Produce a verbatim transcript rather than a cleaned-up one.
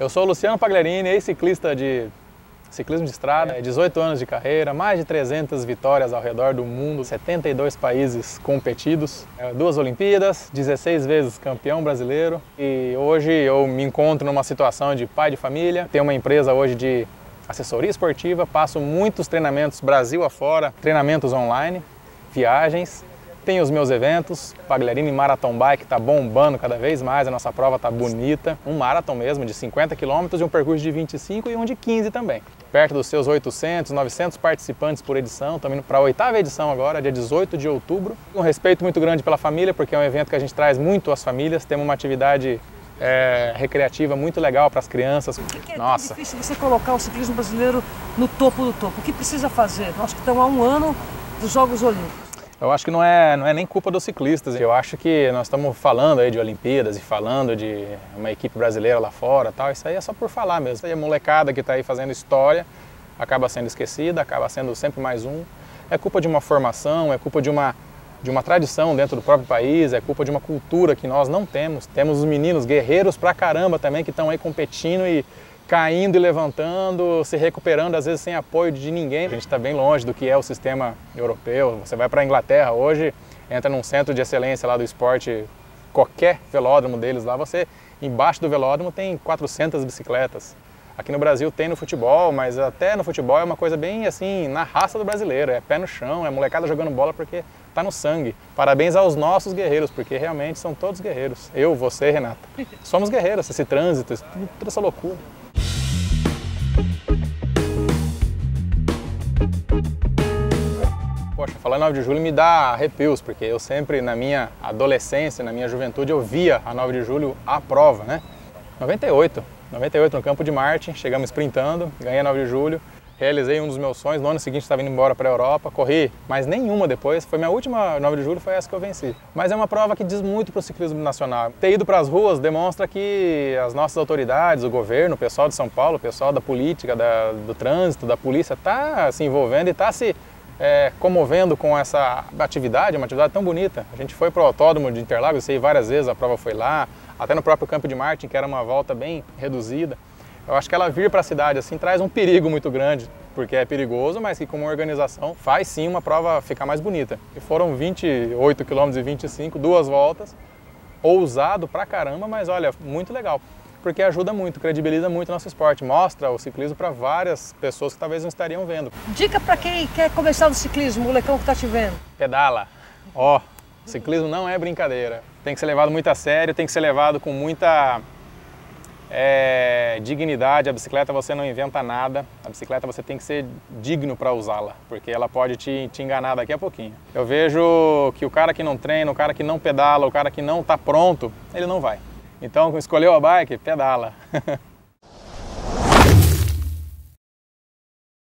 Eu sou o Luciano Pagliarini, ex-ciclista de ciclismo de estrada, dezoito anos de carreira, mais de trezentas vitórias ao redor do mundo, setenta e dois países competidos, duas Olimpíadas, dezesseis vezes campeão brasileiro. E hoje eu me encontro numa situação de pai de família, tenho uma empresa hoje de assessoria esportiva, passo muitos treinamentos Brasil afora, treinamentos online, viagens. Tem os meus eventos, Pagliarini Marathon Bike está bombando cada vez mais, a nossa prova está bonita. Um marathon mesmo de cinquenta quilômetros e um percurso de vinte e cinco e um de quinze também. Perto dos seus oitocentos, novecentos participantes por edição, estamos indo para a oitava edição agora, dia dezoito de outubro. Um respeito muito grande pela família, porque é um evento que a gente traz muito às famílias, temos uma atividade é, recreativa muito legal para as crianças. Por que é tão difícil você colocar o ciclismo brasileiro no topo do topo? O que precisa fazer? Nós que estamos há um ano dos Jogos Olímpicos. Eu acho que não é, não é nem culpa dos ciclistas. Eu acho que nós estamos falando aí de Olimpíadas e falando de uma equipe brasileira lá fora, tal. Isso aí é só por falar mesmo. E a molecada que está aí fazendo história acaba sendo esquecida, acaba sendo sempre mais um. É culpa de uma formação, é culpa de uma, de uma tradição dentro do próprio país, é culpa de uma cultura que nós não temos. Temos os meninos guerreiros pra caramba também que estão aí competindo e caindo e levantando, se recuperando, às vezes sem apoio de ninguém. A gente está bem longe do que é o sistema europeu. Você vai para a Inglaterra hoje, entra num centro de excelência lá do esporte, qualquer velódromo deles lá, você, embaixo do velódromo tem quatrocentas bicicletas. Aqui no Brasil tem no futebol, mas até no futebol é uma coisa bem assim, na raça do brasileiro, é pé no chão, é molecada jogando bola porque tá no sangue. Parabéns aos nossos guerreiros, porque realmente são todos guerreiros. Eu, você, Renata, somos guerreiros, esse trânsito, toda essa loucura. Poxa, falar nove de julho me dá arrepios, porque eu sempre, na minha adolescência, na minha juventude, eu via a nove de julho à prova, né? noventa e oito, noventa e oito no Campo de Marte, chegamos sprintando, ganhei a nove de julho, realizei um dos meus sonhos, no ano seguinte estava indo embora para a Europa, corri, mas nenhuma depois, foi minha última nove de julho, foi essa que eu venci. Mas é uma prova que diz muito para o ciclismo nacional. Ter ido para as ruas demonstra que as nossas autoridades, o governo, o pessoal de São Paulo, o pessoal da política, da, do trânsito, da polícia, está se envolvendo e está se... É, comovendo com essa atividade, uma atividade tão bonita. A gente foi para o autódromo de Interlagos, eu sei várias vezes, a prova foi lá, até no próprio Campo de Marte, que era uma volta bem reduzida. Eu acho que ela vir para a cidade assim traz um perigo muito grande, porque é perigoso, mas que como organização faz sim uma prova ficar mais bonita. E foram vinte e oito quilômetros e vinte e cinco, duas voltas, ousado pra caramba, mas olha, muito legal. Porque ajuda muito, credibiliza muito o nosso esporte, mostra o ciclismo para várias pessoas que talvez não estariam vendo. Dica para quem quer começar no ciclismo, o molecão que está te vendo. Pedala. Ó, oh, ciclismo não é brincadeira. Tem que ser levado muito a sério, tem que ser levado com muita é, dignidade. A bicicleta você não inventa nada, a bicicleta você tem que ser digno para usá-la, porque ela pode te, te enganar daqui a pouquinho. Eu vejo que o cara que não treina, o cara que não pedala, o cara que não está pronto, ele não vai. Então, escolheu a bike, pedala.